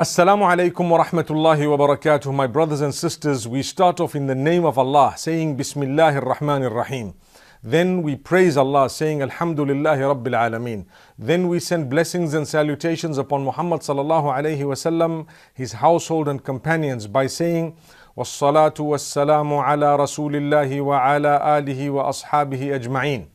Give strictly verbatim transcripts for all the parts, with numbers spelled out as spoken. Assalamu alaikum wa rahmatullahi wa barakatuh. My brothers and sisters, we start off in the name of Allah, saying Bismillahir Rahmanir Rahim. Then we praise Allah, saying Alhamdulillahi Rabbil Alameen. Then we send blessings and salutations upon Muhammad sallallahu alayhi wa sallam, his household and companions, by saying وَالصَّلَاةُ وَالسَّلَامُ عَلَى رَسُولِ اللَّهِ وَعَلَى آلِهِ وَأَصْحَابِهِ أَجْمَعِينَ.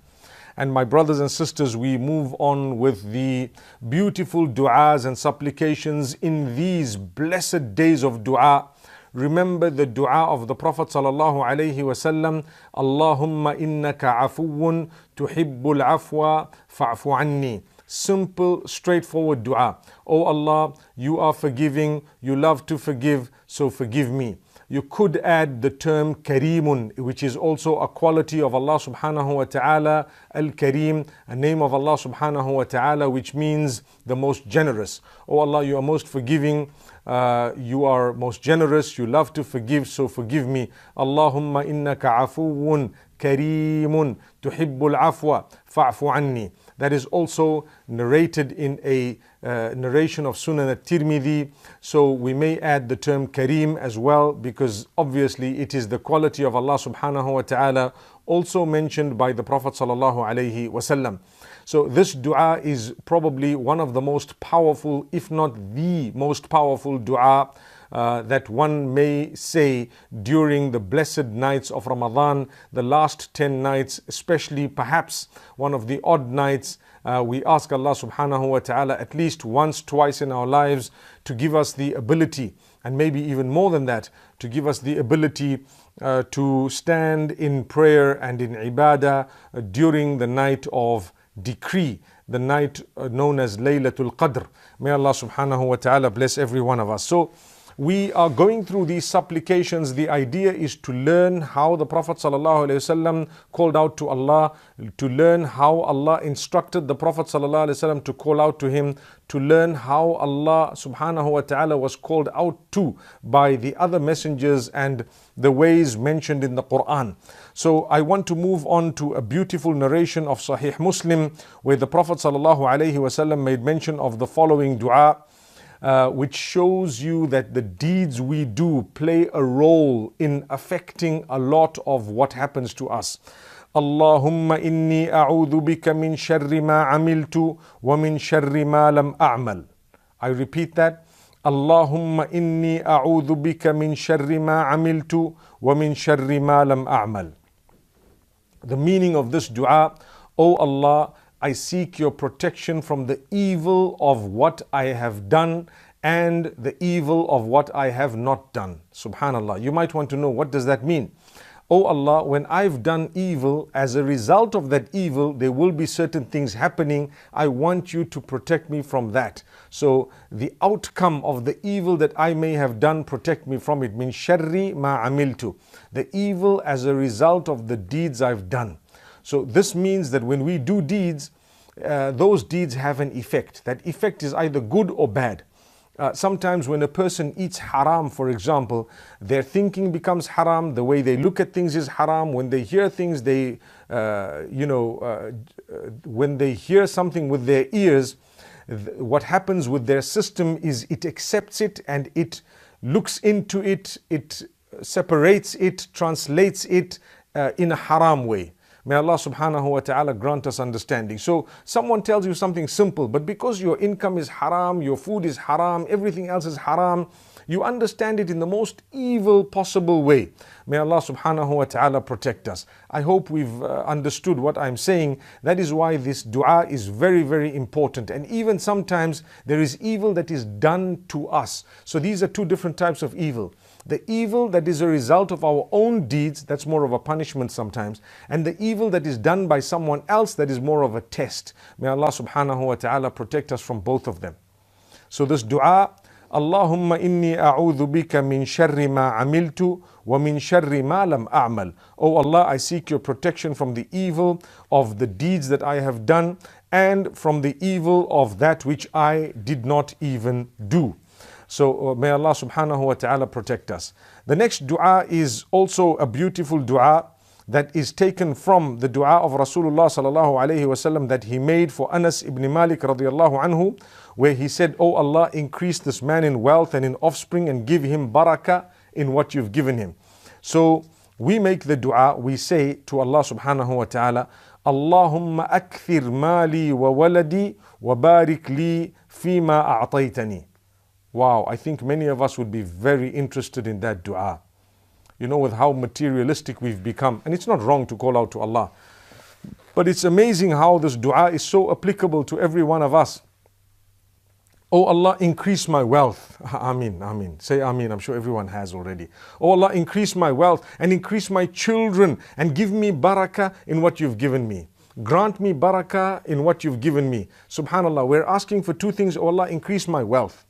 And my brothers and sisters, we move on with the beautiful du'as and supplications in these blessed days of du'a. Remember the du'a of the Prophet sallallahu alayhi wasallam: Allahumma innaka afuun tuhibbul afwa fa'fu anni. Simple, straightforward du'a. Oh Allah, you are forgiving, you love to forgive, so forgive me. You could add the term Kareemun, which is also a quality of Allah subhanahu wa ta'ala, Al-Kareem, a name of Allah subhanahu wa ta'ala, which means the most generous. Oh Allah, you are most forgiving, uh, you are most generous, you love to forgive, so forgive me. Allahumma innaka afuun kareemun tuhibbul afwa fa'fu anni. That is also narrated in a uh, narration of Sunan At-Tirmidhi. So we may add the term Kareem as well, because obviously it is the quality of Allah subhanahu wa ta'ala, also mentioned by the Prophet sallallahu alayhi wasallam. So this dua is probably one of the most powerful, if not the most powerful dua Uh, that one may say during the blessed nights of Ramadan, the last ten nights, especially perhaps one of the odd nights. Uh, we ask Allah subhanahu wa ta'ala at least once, twice in our lives to give us the ability, and maybe even more than that, to give us the ability uh, to stand in prayer and in ibadah uh, during the night of decree, the night uh, known as Laylatul Qadr. May Allah subhanahu wa ta'ala bless every one of us. So we are going through these supplications. The idea is to learn how the Prophet ﷺ called out to Allah, to learn how Allah instructed the Prophet ﷺ to call out to him, to learn how Allah subhanahu wa ta'ala was called out to by the other messengers and the ways mentioned in the Quran. So I want to move on to a beautiful narration of Sahih Muslim, where the Prophet ﷺ made mention of the following dua, Uh, which shows you that the deeds we do play a role in affecting a lot of what happens to us. Allahumma inni a'udhu bika min sharri ma amiltu wa min sharri ma lam a'mal. I repeat that. Allahumma inni a'udhu bika min sharri ma amiltu wa min sharri ma lam a'mal. The meaning of this dua: O Allah, I seek your protection from the evil of what I have done and the evil of what I have not done. Subhanallah. You might want to know, what does that mean? Oh Allah, when I've done evil, as a result of that evil, there will be certain things happening. I want you to protect me from that. So the outcome of the evil that I may have done, protect me from it. Min sharri ma amiltu. The evil as a result of the deeds I've done. So this means that when we do deeds, uh, those deeds have an effect. That effect is either good or bad. Uh, sometimes when a person eats haram, for example, their thinking becomes haram, the way they look at things is haram, when they hear things, they, uh, you know, uh, when they hear something with their ears, th- what happens with their system is it accepts it and it looks into it, it separates it, translates it uh, in a haram way. May Allah subhanahu wa ta'ala grant us understanding. So someone tells you something simple, but because your income is haram, your food is haram, everything else is haram, you understand it in the most evil possible way. May Allah subhanahu wa ta'ala protect us. I hope we've uh, understood what I'm saying. That is why this dua is very, very important. And even sometimes there is evil that is done to us. So these are two different types of evil. The evil that is a result of our own deeds, that's more of a punishment sometimes. And the evil that is done by someone else, that is more of a test. May Allah subhanahu wa ta'ala protect us from both of them. So this dua: Allahumma inni a'udhu bika min sharri ma amiltu wa min sharri ma lam a'mal. O Allah, I seek your protection from the evil of the deeds that I have done and from the evil of that which I did not even do. So uh, may Allah subhanahu wa ta'ala protect us. The next dua is also a beautiful dua. that is taken from the dua of Rasulullah sallallahu alayhi wasallam that he made for Anas ibn Malik radiallahu anhu, where he said, "O Allah, increase this man in wealth and in offspring and give him barakah in what you've given him." So we make the dua, we say to Allah subhanahu wa ta'ala, "Allahumma akthir mali wa waladi wa barik li fima a'taytani." Wow, I think many of us would be very interested in that dua. You know, with how materialistic we've become. And it's not wrong to call out to Allah. But it's amazing how this dua is so applicable to every one of us. "Oh Allah, increase my wealth." Ameen, Ameen. Say Ameen, I'm sure everyone has already. "Oh Allah, increase my wealth and increase my children and give me barakah in what you've given me. Grant me barakah in what you've given me." SubhanAllah, we're asking for two things. "Oh Allah, increase my wealth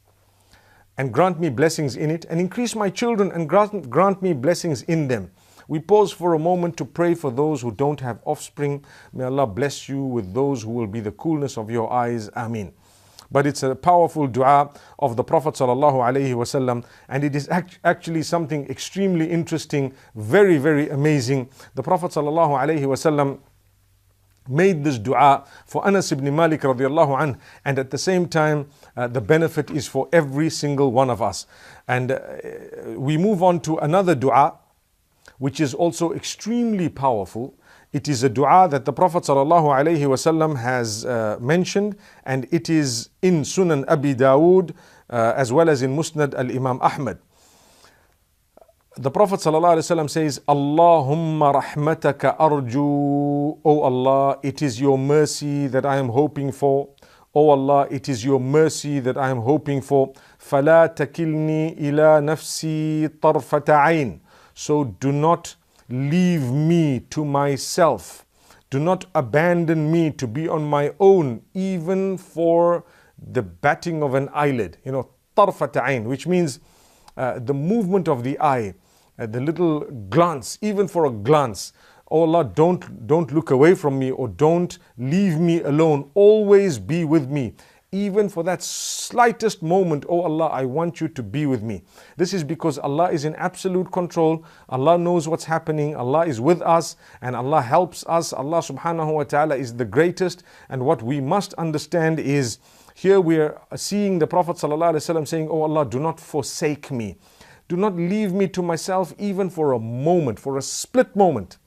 and grant me blessings in it, and increase my children and grant, grant me blessings in them." We pause for a moment to pray for those who don't have offspring. May Allah bless you with those who will be the coolness of your eyes. Ameen. But it's a powerful dua of the Prophet sallallahu alaihi wasallam, and it is act actually something extremely interesting, very, very amazing. The Prophet sallallahu alaihi wasallam made this dua for Anas ibn Malik radiallahu anh, and at the same time uh, the benefit is for every single one of us. And uh, we move on to another dua which is also extremely powerful. It is a dua that the Prophet sallallahu alaihi wasallam has uh, mentioned, and it is in Sunan Abi Dawood uh, as well as in Musnad Al-Imam Ahmad. The Prophet ﷺ says, "Allahumma rahmataka arju." "O Allah, it is your mercy that I am hoping for. O Allah, it is your mercy that I am hoping for. فَلَا تَكِلْنِي إِلَىٰ نَفْسِي طَرْفَةَ عَيْنٍ. So do not leave me to myself. Do not abandon me to be on my own, even for the batting of an eyelid. You know, طَرْفَةَ عَيْنٍ, which means uh, the movement of the eye. Uh, the little glance, even for a glance. "Oh Allah, don't, don't look away from me, or don't leave me alone. Always be with me. Even for that slightest moment, oh Allah, I want you to be with me." This is because Allah is in absolute control. Allah knows what's happening. Allah is with us and Allah helps us. Allah subhanahu wa ta'ala is the greatest. And what we must understand is, here we are seeing the Prophet sallallahu alaihi wasallam saying, "Oh Allah, do not forsake me. Do not leave me to myself, even for a moment, for a split moment.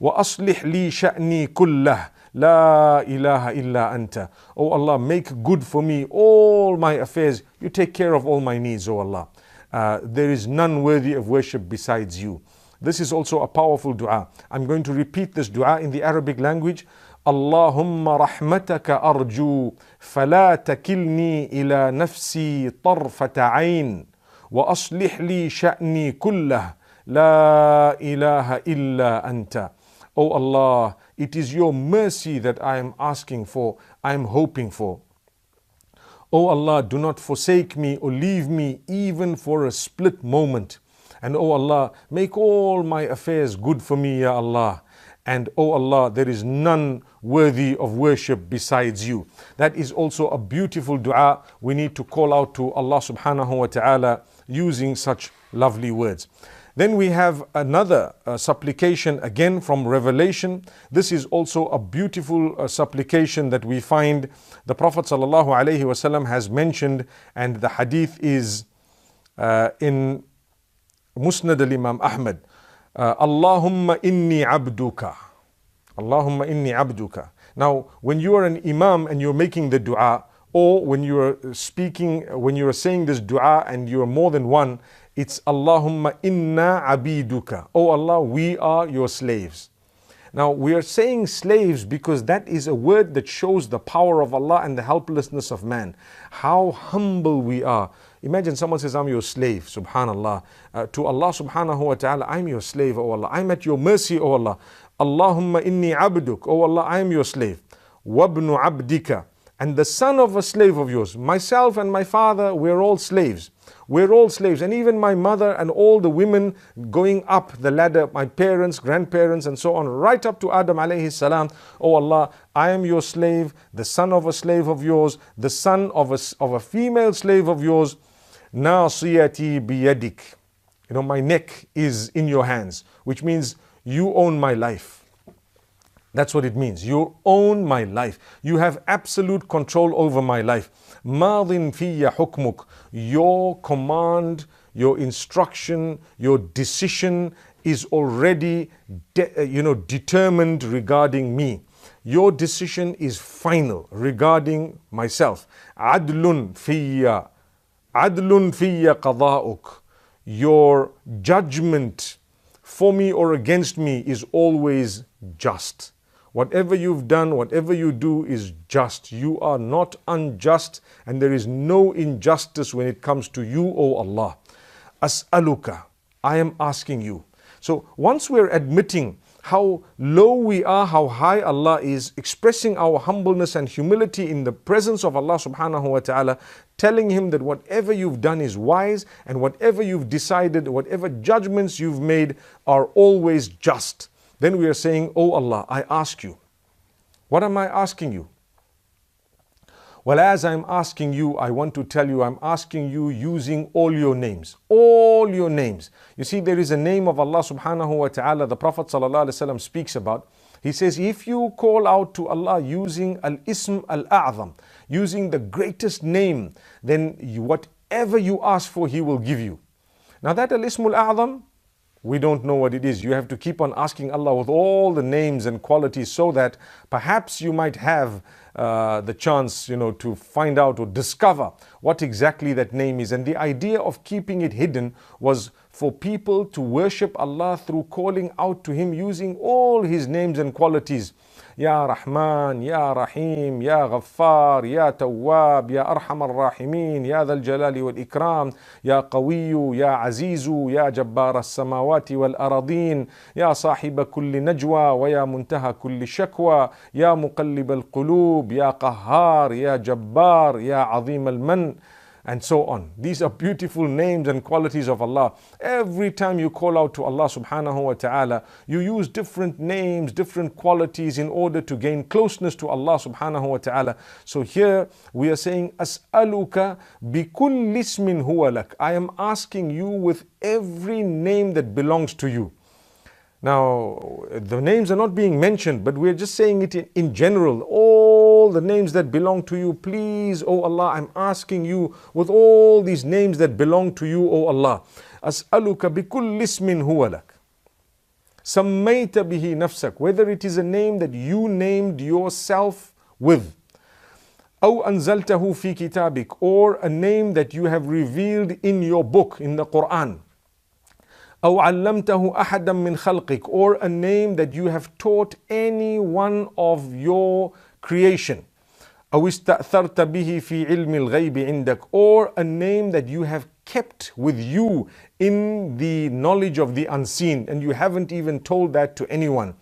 وَأَصْلِحْ لِي شَأْنِي كُلَّهُ لَا إِلَهَ إِلَّا أَنْتَ. Oh Allah, make good for me all my affairs. You take care of all my needs, oh Allah. Uh, there is none worthy of worship besides you." This is also a powerful dua. I'm going to repeat this dua in the Arabic language. "Allahumma rahmataka arju, فَلَا تَكِلْنِي إِلَى نَفْسِي طَرْفَةَ عَيْنٍ. وَأَصْلِحْ لِي شَأْنِي كُلَّهُ لَا إِلَهَ إِلَّا أَنْتَ. Oh Allah, it is your mercy that I am asking for, I am hoping for. Oh Allah, do not forsake me or leave me even for a split moment. And oh Allah, make all my affairs good for me, Ya Allah. And oh Allah, there is none worthy of worship besides you." That is also a beautiful dua. We need to call out to Allah subhanahu wa ta'ala using such lovely words. Then we have another uh, supplication, again from Revelation. This is also a beautiful uh, supplication that we find the Prophet sallallahu alaihi wasallam has mentioned, and the hadith is uh, in Musnad al-Imam Ahmad. Uh, Allahumma inni abduka. Allahumma inni abduka. Now, when you are an imam and you're making the dua, or when you are speaking, when you are saying this dua and you are more than one, it's Allahumma inna abiduka. Oh Allah, we are your slaves. Now, we are saying slaves because that is a word that shows the power of Allah and the helplessness of man. How humble we are. Imagine someone says, "I'm your slave." Subhanallah. Uh, to Allah subhanahu wa ta'ala, "I'm your slave, O Allah. I'm at your mercy, O Allah." Allahumma inni abduk. Oh Allah, I am your slave. Wabnu abdika. And the son of a slave of yours. Myself and my father, we're all slaves. We're all slaves. And even my mother and all the women going up the ladder, my parents, grandparents, and so on, right up to Adam alayhi salam. Oh Allah, I am your slave, the son of a slave of yours, the son of a, of a female slave of yours. Nasiyati biyadik. You know, my neck is in your hands, which means you own my life. That's what it means. You own my life. You have absolute control over my life. مَاضٍ فِيَّ حُكْمُكَ. Your command, your instruction, your decision is already de you know, determined regarding me. Your decision is final regarding myself. عَدْلٌ فِيَّ عَدْلٌ فِيَّ قَضَاءُكَ. Your judgment for me or against me is always just. Whatever you've done, whatever you do is just. You are not unjust, and there is no injustice when it comes to you, O Allah. As'aluka, I am asking you. So once we're admitting how low we are, how high Allah is, expressing our humbleness and humility in the presence of Allah subhanahu wa ta'ala, telling him that whatever you've done is wise, and whatever you've decided, whatever judgments you've made are always just. Then we are saying, oh Allah, I ask you. What am I asking you? Well, as I'm asking you, I want to tell you, I'm asking you using all your names. All your names. You see, there is a name of Allah subhanahu wa ta'ala, the Prophet sallallahu alayhi wa sallam speaks about. He says, if you call out to Allah using al-ism al-a'zam, using the greatest name, then you, whatever you ask for, He will give you. Now that al-ism al-a'zam, we don't know what it is. You have to keep on asking Allah with all the names and qualities so that perhaps you might have uh, the chance, you know, to find out or discover what exactly that name is. And the idea of keeping it hidden was for people to worship Allah through calling out to Him using all His names and qualities. Ya Rahman, Ya Rahim, Ya Ghaffar, Ya Tawwab, Ya Arham Ar-Rahimin, Ya Dhal Jalali Wal Ikram, Ya Qawiyu, Ya Azizu, Ya Jabbar As-Samawati Wal Aradin, Ya Sahiba Kulli Najwa, Wa Ya Muntaha Kulli Shakwa, Ya Muqallib Al-Qulub, Ya Qahhar, Ya Jabbar, Ya Azim Al-Man, and so on. These are beautiful names and qualities of Allah. Every time you call out to Allah subhanahu wa ta'ala, you use different names, different qualities in order to gain closeness to Allah subhanahu wa ta'ala. So here we are saying, As'aluka bi kulli ismin huwa lak. I am asking you with every name that belongs to you. Now, the names are not being mentioned, but we're just saying it in, in general. All the names that belong to you, please, O Allah, I'm asking you with all these names that belong to you, O Allah. As'aluka bi kulli ismin huwa lak. Sammayta bihi nafsak. Whether it is a name that you named yourself with. أو أنزلته في كتابك. Or a name that you have revealed in your book, in the Quran. أو علمته أحدا من خلقك, or a name that you have taught any one of your creation. أو استأثرت به في علم الغيب عندك, or a name that you have kept with you in the knowledge of the unseen, and you haven't even told that to anyone.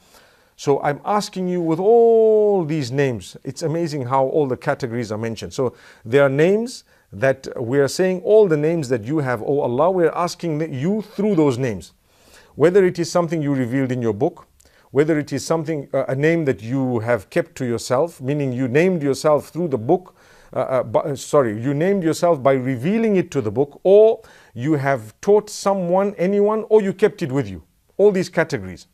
So I'm asking you with all these names. It's amazing how all the categories are mentioned. So there are names that we are saying, all the names that you have, O Allah, we are asking you through those names. Whether it is something you revealed in your book, whether it is something, uh, a name that you have kept to yourself, meaning you named yourself through the book, uh, uh, by, sorry, you named yourself by revealing it to the book, or you have taught someone, anyone, or you kept it with you. All these categories.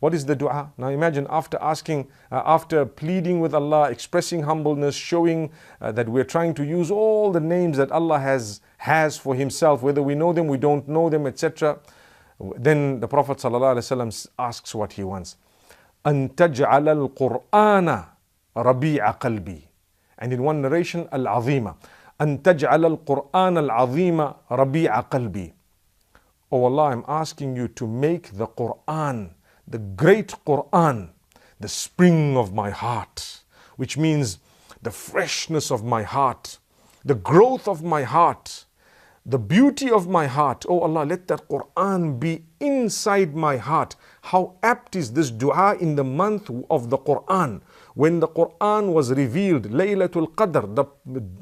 What is the dua? Now imagine, after asking, uh, after pleading with Allah, expressing humbleness, showing uh, that we're trying to use all the names that Allah has, has for Himself, whether we know them, we don't know them, et cetera. Then the Prophet ﷺ asks what he wants. أَن تَجْعَلَ الْقُرْآنَ رَبِيعَ قَلْبِي. And in one narration, al-azima. أَن تَجْعَلَ الْقُرْآنَ الْعَظِيمَ رَبِيعَ قَلْبِي. Oh Allah, I'm asking you to make the Qur'an, the great Qur'an, the spring of my heart, which means the freshness of my heart, the growth of my heart, the beauty of my heart. Oh Allah, let that Qur'an be inside my heart. How apt is this dua in the month of the Qur'an, when the Qur'an was revealed, Laylatul Qadr, the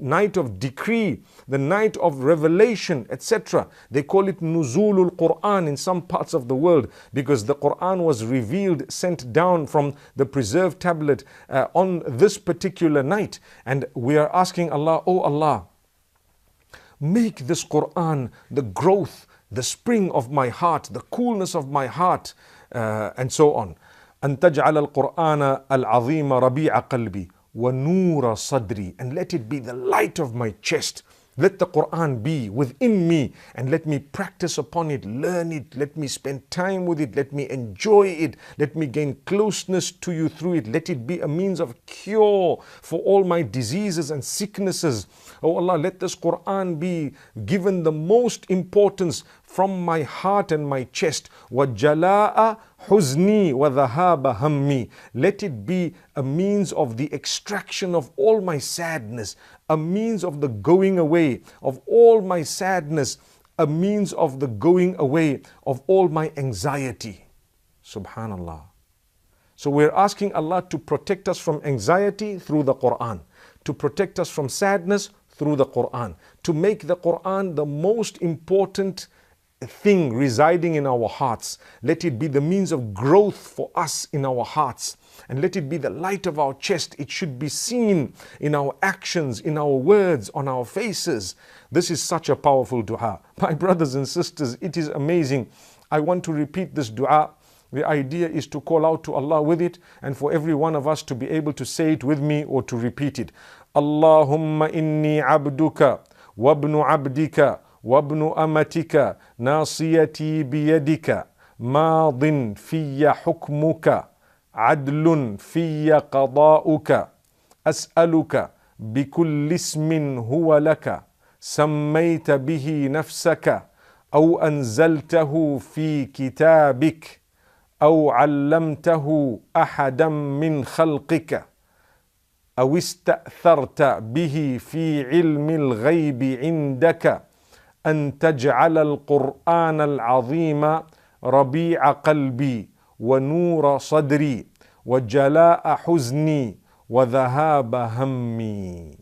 night of decree, the night of revelation, et cetera. They call it Nuzulul Qur'an in some parts of the world, because the Qur'an was revealed, sent down from the preserved tablet uh, on this particular night. And we are asking Allah, oh Allah, make this Qur'an the growth, the spring of my heart, the coolness of my heart, uh, and so on. أن تجعل القرآن العظيم ربيع قلبي ونور صدري. And let it be the light of my chest. Let the Quran be within me, and let me practice upon it, learn it, let me spend time with it, let me enjoy it, let me gain closeness to you through it, let it be a means of cure for all my diseases and sicknesses. Oh Allah, let this Quran be given the most importance from my heart and my chest. وَجَلَاءَ حُزْنِي وَذَهَابَ هَمِّي. Let it be a means of the extraction of all my sadness, a means of the going away of all my sadness, a means of the going away of all my anxiety. Subhanallah. So we're asking Allah to protect us from anxiety through the Quran, to protect us from sadness through the Quran, to make the Quran the most important thing residing in our hearts. Let it be the means of growth for us in our hearts, and let it be the light of our chest. It should be seen in our actions, in our words, on our faces. This is such a powerful dua. My brothers and sisters, it is amazing. I want to repeat this dua. The idea is to call out to Allah with it, and for every one of us to be able to say it with me or to repeat it. Allahumma inni abduka wabnu abdika وابن أمتك ناصيتي بيدك ماض في حكمك عدل في قضاؤك أسألك بكل اسم هو لك سميت به نفسك أو أنزلته في كتابك أو علمته أحدا من خلقك أو استأثرت به في علم الغيب عندك أن تجعل القرآن العظيم ربيع قلبي ونور صدري وجلاء حزني وذهاب همي.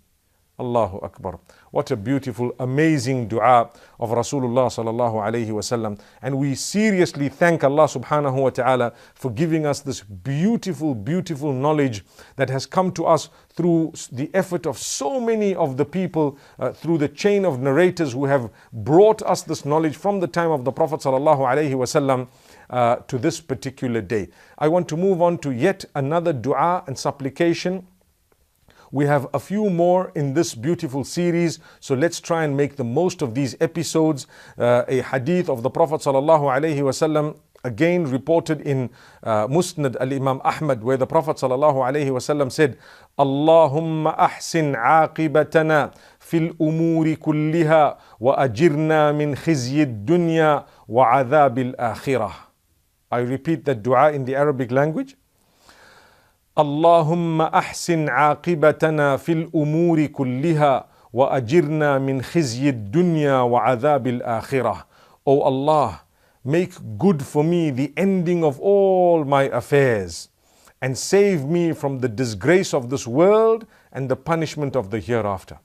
Allahu Akbar. What a beautiful, amazing dua of Rasulullah sallallahu alayhi wasallam. And we seriously thank Allah subhanahu wa ta'ala for giving us this beautiful, beautiful knowledge that has come to us through the effort of so many of the people, uh, through the chain of narrators who have brought us this knowledge from the time of the Prophet sallallahu alayhi wasallam uh, to this particular day. I want to move on to yet another dua and supplication. We have a few more in this beautiful series, so let's try and make the most of these episodes. Uh, a hadith of the Prophet sallallahu alaihi wasallam, again reported in uh, Musnad Al-Imam Ahmad, where the Prophet sallallahu alaihi wasallam said, Allahumma ahsin aqibatana fil umuri kulliha wa ajirna min khizyid dunya wa adhabil akhirah. I repeat that dua in the Arabic language. اللهم أحسن عاقبتنا في الأمور كلها وأجرنا من خزي الدنيا وعذاب الآخرة. O Allah, make good for me the ending of all my affairs, and save me from the disgrace of this world and the punishment of the hereafter.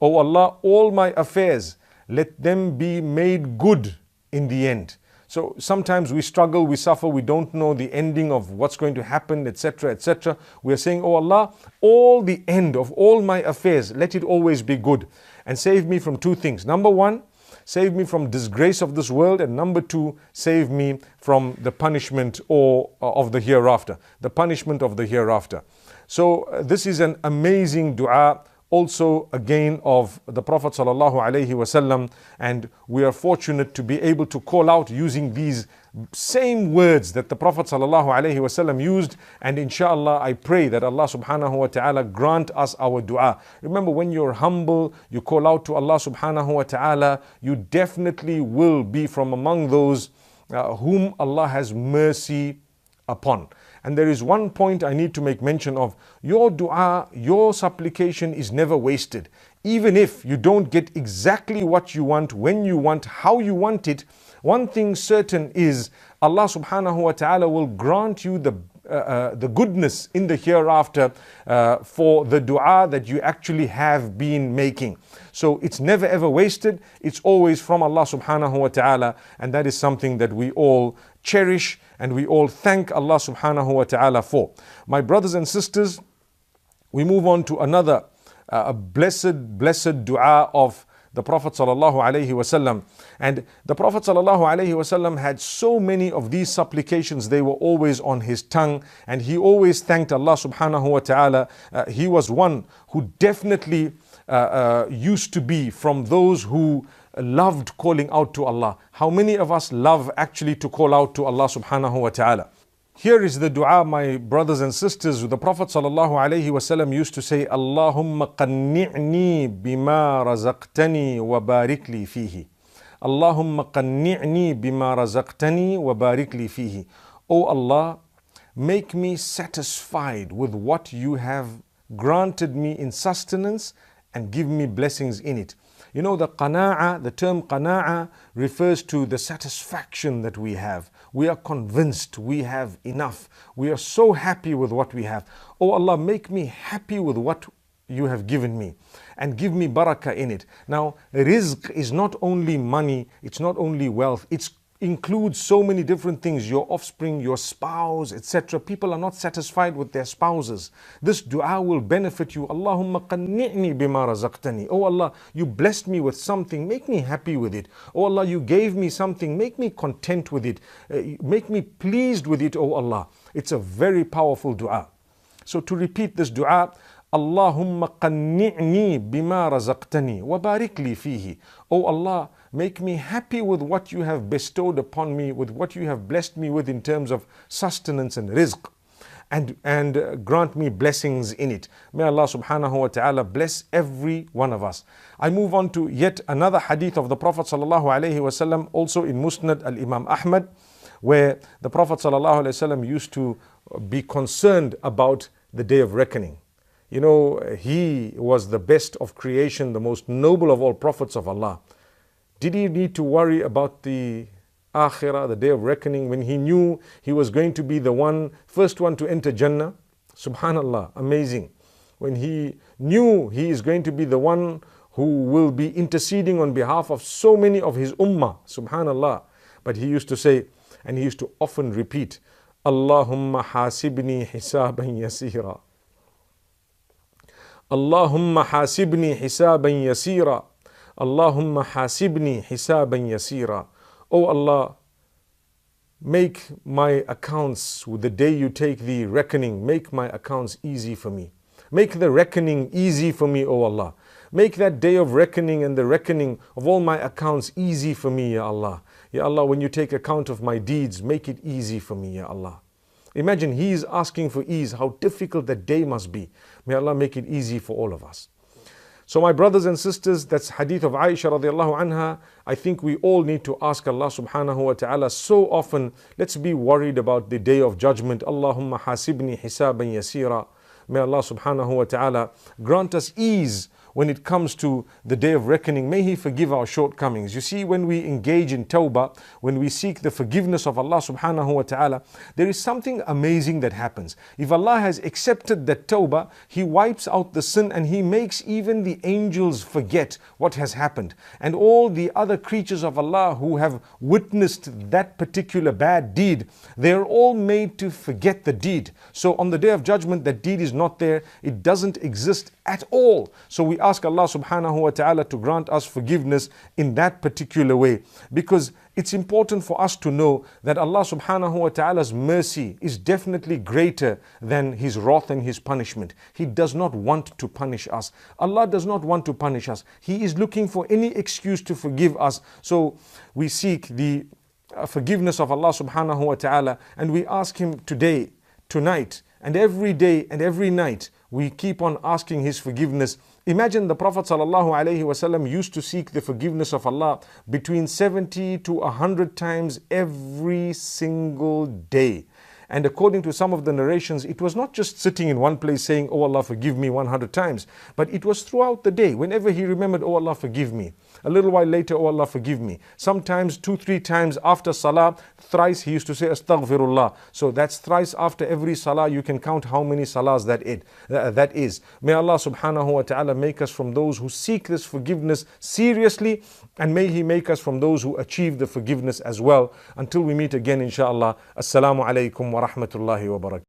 O Allah, all my affairs, let them be made good in the end. So sometimes we struggle, we suffer, we don't know the ending of what's going to happen, et cetera, et cetera. We are saying, Oh Allah, all the end of all my affairs, let it always be good. And save me from two things. Number one, save me from disgrace of this world. And number two, save me from the punishment or uh, of the hereafter. The punishment of the hereafter. So uh, this is an amazing dua. Also again of the Prophet sallallahu alaihi wasallam, and we are fortunate to be able to call out using these same words that the Prophet sallallahu alaihi wasallam used. And inshallah, I pray that Allah subhanahu wa ta'ala grant us our dua. Remember, when you're humble, you call out to Allah subhanahu wa ta'ala, you definitely will be from among those uh, whom Allah has mercy upon. And there is one point I need to make mention of. Your dua, your supplication is never wasted. Even if you don't get exactly what you want, when you want, how you want it, one thing certain is Allah subhanahu wa ta'ala will grant you the uh, uh, the goodness in the hereafter uh, for the dua that you actually have been making. So it's never ever wasted. It's always from Allah subhanahu wa ta'ala, and that is something that we all cherish and we all thank Allah subhanahu wa ta'ala for. My brothers and sisters, we move on to another uh, blessed, blessed dua of the Prophet ﷺ. And the Prophet ﷺ had so many of these supplications. They were always on his tongue, and he always thanked Allah subhanahu wa ta'ala. Uh, he was one who definitely uh, uh, used to be from those who loved calling out to Allah. How many of us love actually to call out to Allah subhanahu wa ta'ala? Here is the dua, my brothers and sisters. The Prophet ﷺ used to say, Allahumma qanni'ni bima razaqtani wa barikli fihi. Allahumma qanni'ni bima razaqtani wa barikli fihi. O Allah, make me satisfied with what you have granted me in sustenance and give me blessings in it. You know, the qana'a, the term qana'a refers to the satisfaction that we have. We are convinced we have enough. We are so happy with what we have. Oh Allah, make me happy with what you have given me and give me barakah in it. Now, rizq is not only money, it's not only wealth, it's includes so many different things, your offspring, your spouse, et cetera. People are not satisfied with their spouses. This dua will benefit you. Allahumma qanni'ni bima razaqtani. Oh Allah, you blessed me with something, make me happy with it. Oh Allah, you gave me something, make me content with it. Uh, make me pleased with it, oh Allah. It's a very powerful dua. So to repeat this dua, Allahumma qanni'ni bima razaqtani wa barik li fihi. Oh Allah, make me happy with what you have bestowed upon me, with what you have blessed me with in terms of sustenance and rizq, and, and grant me blessings in it. May Allah subhanahu wa ta'ala bless every one of us. I move on to yet another hadith of the Prophet sallallahu alayhi wa sallam, also in Musnad Al-Imam Ahmad, where the Prophet sallallahu alayhi wa sallam used to be concerned about the Day of Reckoning. You know, he was the best of creation, the most noble of all prophets of Allah. Did he need to worry about the Akhirah, the Day of Reckoning, when he knew he was going to be the one, first one to enter Jannah? Subhanallah, amazing. When he knew he is going to be the one who will be interceding on behalf of so many of his ummah, subhanallah. But he used to say, and he used to often repeat, Allahumma hasibni hisaban yasira. Allahumma hasibni hisaban yasira. Allahumma hasibni hisaban yasira. O Allah, make my accounts, with the day you take the reckoning, make my accounts easy for me. Make the reckoning easy for me, O Allah. Make that day of reckoning and the reckoning of all my accounts easy for me, Ya Allah. Ya Allah, when you take account of my deeds, make it easy for me, Ya Allah. Imagine, he is asking for ease, how difficult that day must be. May Allah make it easy for all of us. So my brothers and sisters, that's hadith of Aisha radiallahu anha. I think we all need to ask Allah subhanahu wa ta'ala so often, let's be worried about the Day of Judgment. Allahumma hasibni hisaban yasira. May Allah subhanahu wa ta'ala grant us ease when it comes to the Day of Reckoning. May He forgive our shortcomings. You see, when we engage in tawbah, when we seek the forgiveness of Allah subhanahu wa ta'ala, there is something amazing that happens. If Allah has accepted that tawbah, He wipes out the sin and He makes even the angels forget what has happened. And all the other creatures of Allah who have witnessed that particular bad deed, they are all made to forget the deed. So on the Day of Judgment, that deed is not there. It doesn't exist at all. So we ask Allah subhanahu wa ta'ala to grant us forgiveness in that particular way, because it's important for us to know that Allah subhanahu wa ta'ala's mercy is definitely greater than His wrath and His punishment. He does not want to punish us. Allah does not want to punish us. He is looking for any excuse to forgive us. So we seek the forgiveness of Allah subhanahu wa ta'ala, and we ask Him today, tonight, and every day and every night. We keep on asking His forgiveness. Imagine, the Prophet ﷺ used to seek the forgiveness of Allah between seventy to one hundred times every single day. And according to some of the narrations, it was not just sitting in one place saying, oh Allah, forgive me one hundred times, but it was throughout the day. Whenever he remembered, oh Allah, forgive me. A little while later, oh Allah, forgive me. Sometimes two, three times after salah, thrice he used to say, astaghfirullah. So that's thrice after every salah. You can count how many salahs that, it, uh, that is. May Allah subhanahu wa ta'ala make us from those who seek this forgiveness seriously, and may He make us from those who achieve the forgiveness as well. Until we meet again, inshallah. Assalamu alaikum wa rahmatullahi wa barakatuh.